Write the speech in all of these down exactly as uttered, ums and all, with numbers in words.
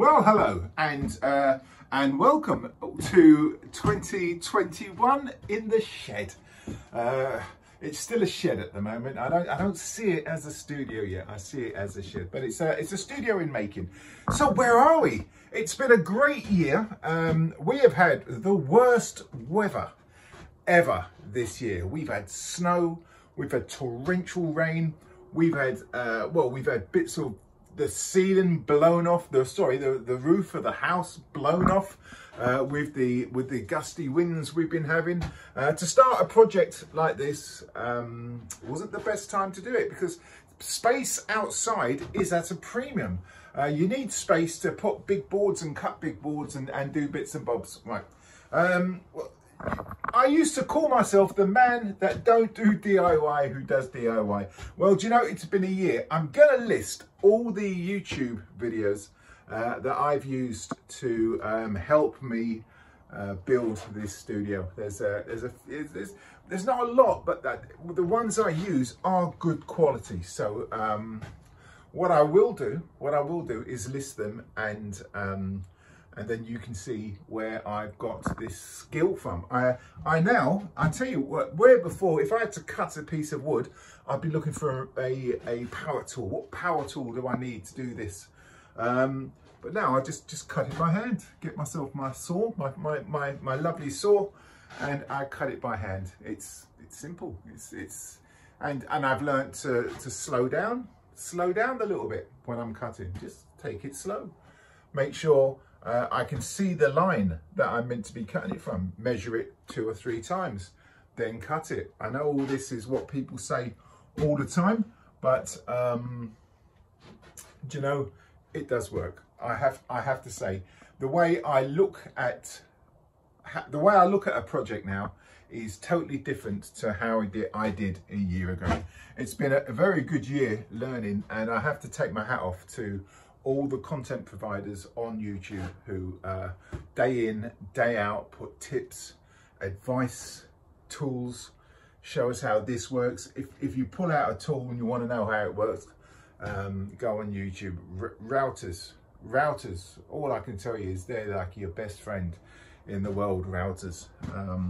Well, hello and uh, and welcome to twenty twenty-one in the shed. Uh, it's still a shed at the moment. I don't I don't see it as a studio yet. I see it as a shed, but it's a it's a studio in making. So where are we? It's been a great year. Um, we have had the worst weather ever this year. We've had snow. We've had torrential rain. We've had uh, well, we've had bits of the ceiling blown off, the sorry, the, the roof of the house blown off uh, with the with the gusty winds we've been having. Uh, to start a project like this um, wasn't the best time to do it because space outside is at a premium. Uh, you need space to put big boards and cut big boards and, and do bits and bobs. Right. Um, well, I used to call myself the man that don't do D I Y who does D I Y. Well, do you know, it's been a year. I'm going to list all the YouTube videos uh, that I've used to um, help me uh, build this studio. There's a, there's, a, there's, there's not a lot, but that, the ones I use are good quality. So um, what I will do, what I will do is list them and... Um, and then you can see where I've got this skill from. I I now, I tell you what, where before, if I had to cut a piece of wood, I'd be looking for a, a power tool. What power tool do I need to do this? Um, but now I just, just cut it by hand, get myself my saw, my, my, my, my lovely saw, and I cut it by hand. It's it's simple. It's it's and, and I've learned to, to slow down, slow down a little bit when I'm cutting. Just take it slow. Make sure Uh, I can see the line that I'm meant to be cutting it from, measure it two or three times, then cut it. I know all this is what people say all the time, but um, do you know, it does work. I have, I have to say, the way I look at ha the way I look at a project now is totally different to how I did, I did a year ago. It's been a, a very good year learning, and I have to take my hat off to all the content providers on YouTube who uh, day in, day out, put tips, advice, tools, show us how this works. If, if you pull out a tool and you want to know how it works, um, go on YouTube. R routers, routers, all I can tell you is they're like your best friend in the world, routers. Um,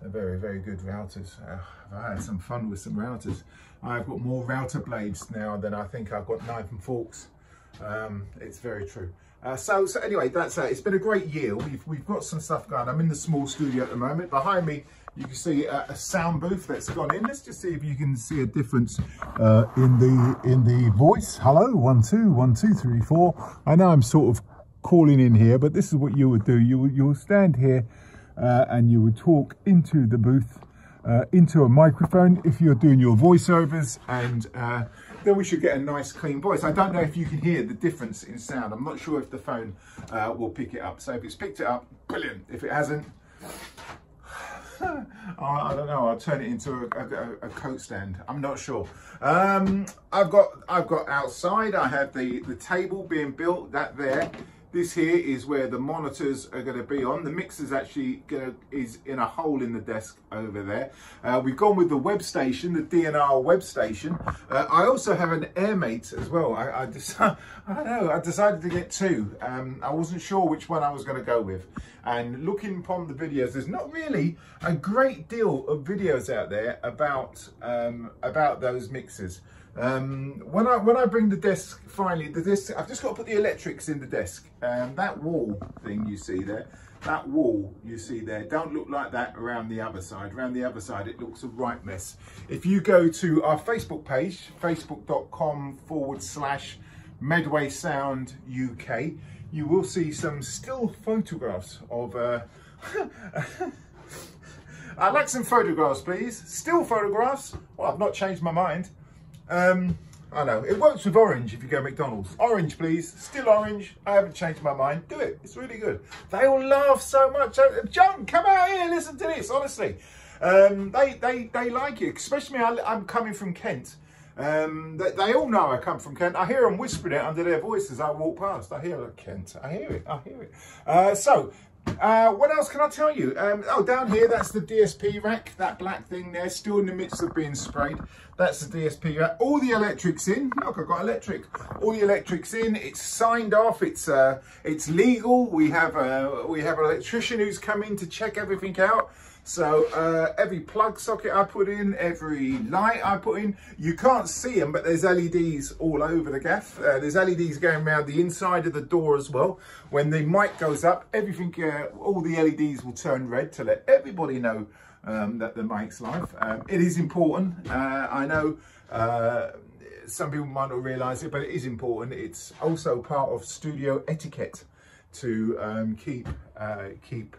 they're very, very good routers. Uh, I had some fun with some routers. I've got more router blades now than I think I've got knife and forks. Um, it's very true. Uh, so, so anyway, that's it. It's been a great year. We've, we've got some stuff going. I'm in the small studio at the moment. Behind me, you can see a, a sound booth that's gone in. Let's just see if you can see a difference uh, in the in the voice. Hello, one, two, one, two, three, four. I know I'm sort of calling in here, but this is what you would do. You, you'll stand here uh, and you would talk into the booth, uh, into a microphone if you're doing your voiceovers and... Uh, then we should get a nice clean voice. I don't know if you can hear the difference in sound. I'm not sure if the phone uh, will pick it up. So if it's picked it up, brilliant. If it hasn't, I don't know, I'll turn it into a, a, a coat stand. I'm not sure. Um, I've got I've got outside, I have the, the table being built, that there. This here is where the monitors are going to be on. The mixer's actually gonna, is in a hole in the desk over there. Uh, we've gone with the web station, the D N R web station. Uh, I also have an AirMate as well. I, I, decided, I know, I decided to get two. Um, I wasn't sure which one I was going to go with. And looking upon the videos, there's not really a great deal of videos out there about, um, about those mixers. Um, when I when I bring the desk finally, the desk, I've just got to put the electrics in the desk. Um, that wall thing you see there, that wall you see there, don't look like that around the other side. Around the other side, it looks a right mess. If you go to our Facebook page, facebook.com forward slash Medway Sound U K, you will see some still photographs of... Uh, I'd like some photographs, please. Still photographs. Well, I've not changed my mind. Um, I know, it works with orange if you go McDonald's. Orange, please. Still orange. I haven't changed my mind. Do it. It's really good. They all laugh so much. John, come out here. Listen to this, honestly. Um, they, they, they like it, especially me. I, I'm coming from Kent. Um, they, they all know I come from Kent. I hear them whispering it under their voices. I walk past. I hear it, Kent. I hear it. I hear it. Uh, so, Uh, what else can I tell you? Um, oh, down here, that's the D S P rack, that black thing there, still in the midst of being sprayed. That's the D S P rack. All the electric's in. Look, I've got electric. All the electric's in. It's signed off. It's uh, it's legal. We have a we have an electrician who's come in to check everything out. So uh, every plug socket I put in, every light I put in, you can't see them, but there's L E Ds all over the gaff. Uh, there's L E Ds going around the inside of the door as well. When the mic goes up, everything, uh, all the L E Ds will turn red to let everybody know um, that the mic's live. Um, it is important. Uh, I know uh, some people might not realise it, but it is important. It's also part of studio etiquette to um, keep uh, keep.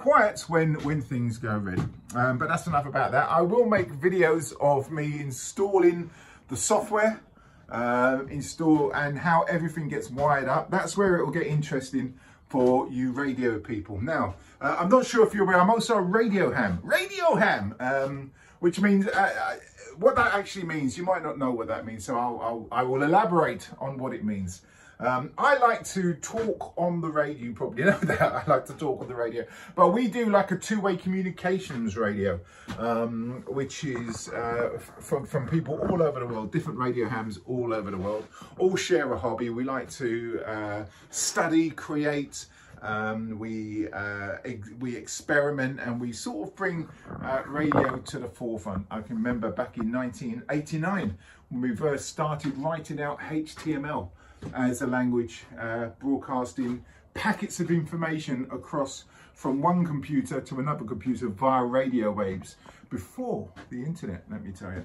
quiet when when things go red, um, but that's enough about that. I will make videos of me installing the software, uh, install and how everything gets wired up. That's where it will get interesting for you radio people. Now, uh, I'm not sure if you're aware, I'm also a radio ham, radio ham, um, which means uh, what that actually means. You might not know what that means, so I'll, I'll I will elaborate on what it means. Um, I like to talk on the radio, you probably know that, I like to talk on the radio, but we do like a two-way communications radio, um, which is uh, from, from people all over the world, different radio hams all over the world, all share a hobby. We like to uh, study, create, um, we, uh, ex we experiment, and we sort of bring uh, radio to the forefront. I can remember back in nineteen eighty-nine when we first started writing out H T M L. As a language, uh, broadcasting packets of information across from one computer to another computer via radio waves before the internet, let me tell you.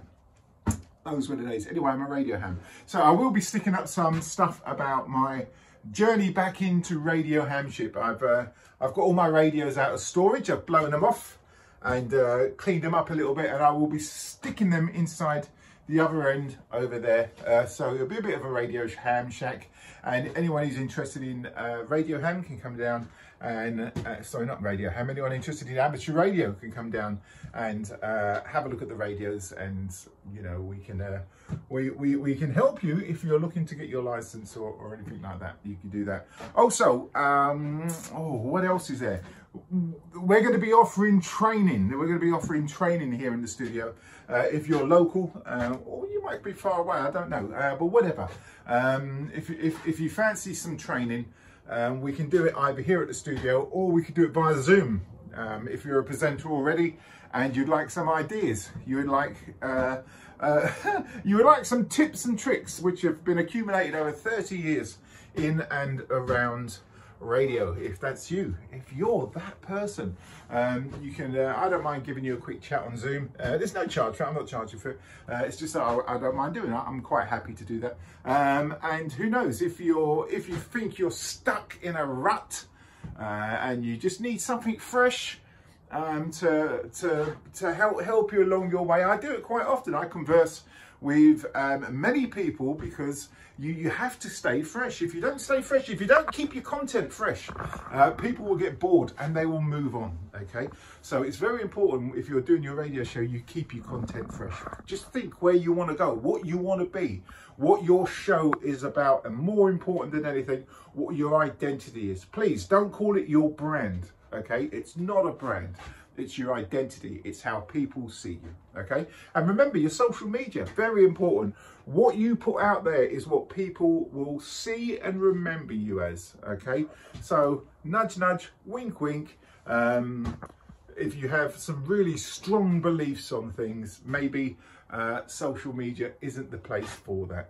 Those were the days. Anyway, I'm a radio ham. So I will be sticking up some stuff about my journey back into radio hamship. I've, uh, I've got all my radios out of storage. I've blown them off and uh, cleaned them up a little bit, and I will be sticking them inside the other end over there, uh, so it'll be a bit of a radio ham shack, and anyone who's interested in uh, radio ham can come down and uh, sorry, not radio ham, anyone interested in amateur radio can come down and uh, have a look at the radios, and you know, we can uh, we, we, we can help you if you're looking to get your license or, or anything like that. You can do that also. um, oh, what else is there? We're going to be offering training. We're going to be offering training here in the studio. Uh, if you're local, uh, or you might be far away, I don't know, uh, but whatever. Um, if, if, if you fancy some training, um, we can do it either here at the studio or we could do it via Zoom. Um, if you're a presenter already and you'd like some ideas, you would like uh, uh, you would like some tips and tricks which have been accumulated over thirty years in and around radio. If that's you, if you're that person, um you can uh, I don't mind giving you a quick chat on Zoom. Uh, there's no charge for it. I'm not charging for it. Uh, it's just that I, I don't mind doing it. I'm quite happy to do that. Um and who knows, if you're if you think you're stuck in a rut uh, and you just need something fresh um to to to help help you along your way. I do it quite often. I converse with um, many people, because you, you have to stay fresh. If you don't stay fresh, if you don't keep your content fresh, uh, people will get bored and they will move on, okay? So it's very important, if you're doing your radio show, you keep your content fresh. Just think where you want to go, what you want to be, what your show is about, and more important than anything, what your identity is. Please don't call it your brand, okay? It's not a brand. It's your identity. It's how people see you, okay? And remember, your social media, very important. What you put out there is what people will see and remember you as, okay? So nudge, nudge, wink, wink. Um, if you have some really strong beliefs on things, maybe uh, social media isn't the place for that.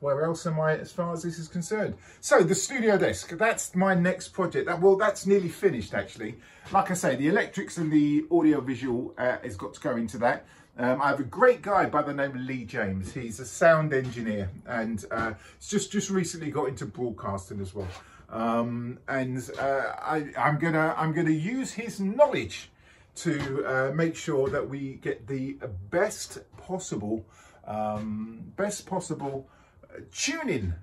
Where else am I as far as this is concerned? So the studio desk, that's my next project. That, well, that's nearly finished, actually. Like I say, the electrics and the audio-visual uh, has got to go into that. Um, I have a great guy by the name of Lee James. He's a sound engineer, and uh, just, just recently got into broadcasting as well. Um, and uh, I, I'm gonna, I'm gonna use his knowledge to uh, make sure that we get the best possible, um, best possible, tuning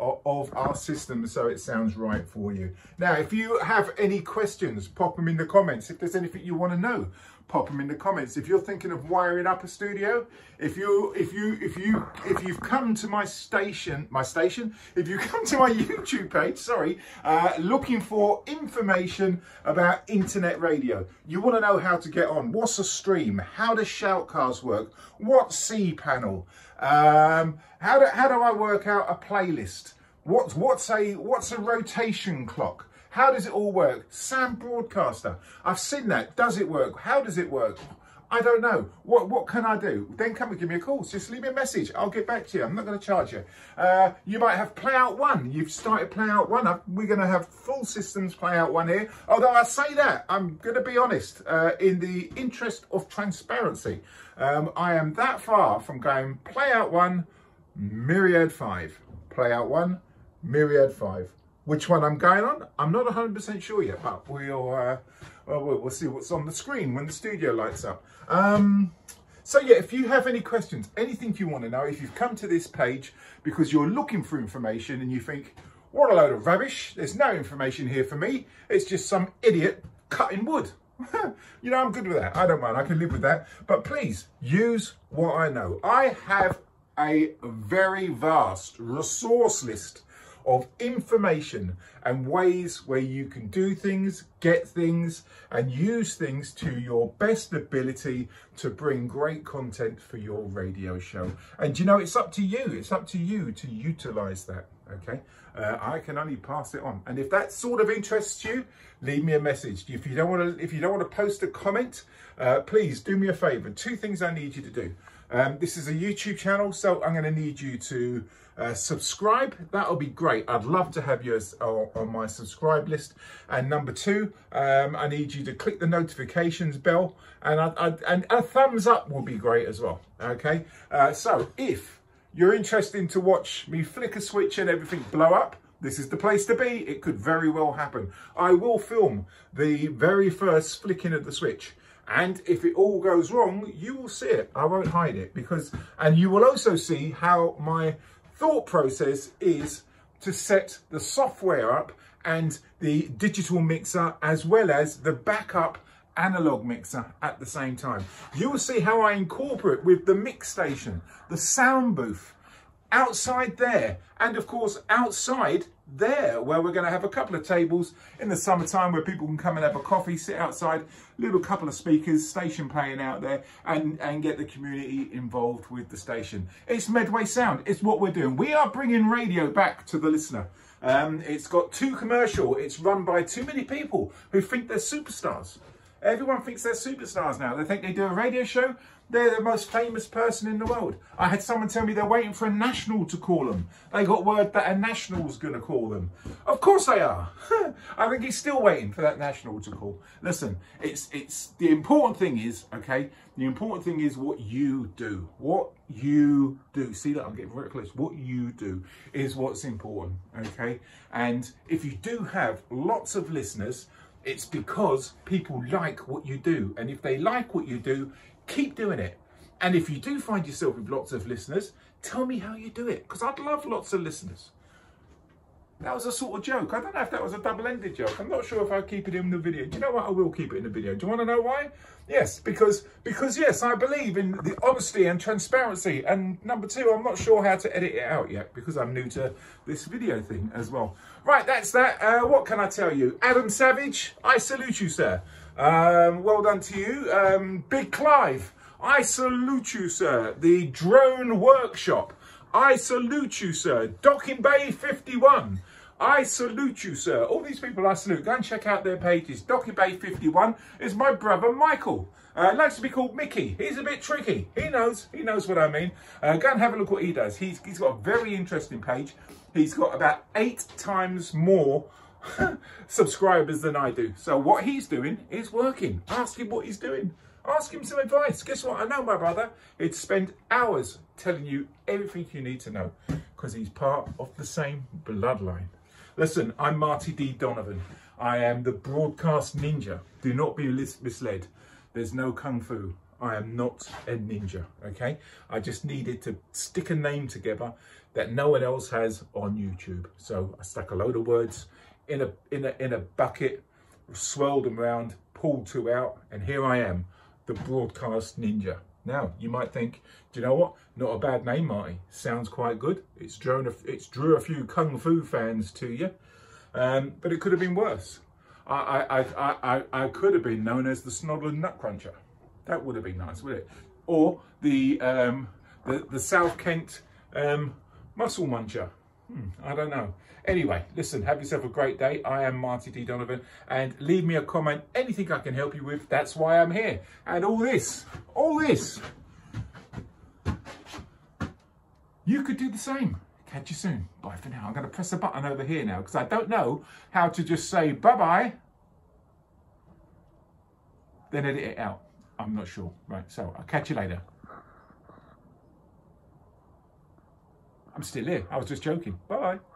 of our system so it sounds right for you. Now, if you have any questions, pop them in the comments. If there's anything you want to know, pop them in the comments. If you're thinking of wiring up a studio, if you if you if you if you've come to my station, my station, if you come to my YouTube page, sorry, uh, looking for information about internet radio, you want to know how to get on. What's a stream? How does Shoutcast work? What's cPanel? Um, how do how do I work out a playlist? What's what's a what's a rotation clock? How does it all work? Sam Broadcaster. I've seen that. Does it work? How does it work? I don't know. What what can I do? Then come and give me a call. Just leave me a message. I'll get back to you. I'm not going to charge you. Uh, you might have Playout one. You've started Playout one up. We're going to have full systems Playout one here. Although I say that, I'm going to be honest. Uh, in the interest of transparency, um, I am that far from going Playout one, Myriad five. Playout one, Myriad five. Which one I'm going on, I'm not one hundred percent sure yet, but we'll, uh, well, we'll see what's on the screen when the studio lights up. Um, so yeah, if you have any questions, anything you want to know, if you've come to this page because you're looking for information and you think, what a load of rubbish, there's no information here for me, it's just some idiot cutting wood. You know, I'm good with that, I don't mind, I can live with that. But please, use what I know. I have a very vast resource list of information and ways where you can do things, get things and use things to your best ability to bring great content for your radio show. And you know, it's up to you, it's up to you to utilize that, okay? Uh, I can only pass it on. And if that sort of interests you, leave me a message. If you don't want to, if you don't want to post a comment, uh, please do me a favor. Two things I need you to do. Um, this is a YouTube channel, so I'm going to need you to uh, subscribe. That'll be great. I'd love to have you as, uh, on my subscribe list. And number two, um, I need you to click the notifications bell, and, I, I, and a thumbs up will be great as well. Okay. Uh, so if you're interested to watch me flick a switch and everything blow up, this is the place to be. It could very well happen. I will film the very first flicking of the switch. And if it all goes wrong, you will see it. I won't hide it because, and you will also see how my thought process is to set the software up and the digital mixer as well as the backup analog mixer at the same time. You will see how I incorporate with the mix station, the sound booth, outside there, and of course outside there where we're going to have a couple of tables in the summertime where people can come and have a coffee, sit outside, little couple of speakers, station playing out there, and and get the community involved with the station. It's Medway Sound, it's what we're doing. We are bringing radio back to the listener. Um it's got too commercial, it's run by too many people who think they're superstars. Everyone thinks they're superstars now. They think they do a radio show, they're the most famous person in the world. I had someone tell me they're waiting for a national to call them. They got word that a national's going to call them. Of course they are. I think he's still waiting for that national to call. Listen, it's it's the important thing is, okay, the important thing is what you do. What you do. See that? I'm getting reckless. What you do is what's important, okay? And if you do have lots of listeners, it's because people like what you do. And if they like what you do, keep doing it. And if you do find yourself with lots of listeners, tell me how you do it, because I'd love lots of listeners. That was a sort of joke. I don't know if that was a double-ended joke. I'm not sure if I'll keep it in the video. Do you know what? I will keep it in the video. Do you want to know why? Yes, because, because yes, I believe in the honesty and transparency. And number two, I'm not sure how to edit it out yet because I'm new to this video thing as well. Right, that's that. Uh, what can I tell you? Adam Savage, I salute you, sir. Um, well done to you. Um, Big Clive, I salute you, sir. The Drone Workshop, I salute you, sir. Docking Bay fifty-one, I salute you, sir. All these people I salute. Go and check out their pages. Docking Bay fifty-one is my brother Michael. Uh, likes to be called Mickey. He's a bit tricky. He knows. He knows what I mean. Uh, go and have a look what he does. He's, he's got a very interesting page. He's got about eight times more subscribers than I do. So what he's doing is working. Ask him what he's doing. Ask him some advice. Guess what? I know my brother. He'd spend hours telling you everything you need to know because he's part of the same bloodline. Listen, I'm Marty D. Donovan. I am the broadcast ninja. Do not be misled. There's no kung fu. I am not a ninja, okay? I just needed to stick a name together that no one else has on YouTube. So I stuck a load of words in a, in a, in a bucket, swirled them around, pulled two out, and here I am. The Broadcast Ninja. Now, you might think, do you know what? Not a bad name, Marty. Sounds quite good. It's drawn a, it's drew a few Kung Fu fans to you. Um, but it could have been worse. I, I, I, I, I could have been known as the Snodland Nutcruncher. That would have been nice, wouldn't it? Or the, um, the, the South Kent um, Muscle Muncher. Hmm, I don't know. Anyway, listen, have yourself a great day. I am Marty D. Donovan, and leave me a comment. Anything I can help you with, that's why I'm here. And all this, all this, you could do the same. Catch you soon. Bye for now. I'm going to press a button over here now because I don't know how to just say bye-bye, then edit it out. I'm not sure. Right, so I'll catch you later. I'm still here. I was just joking. Bye-bye.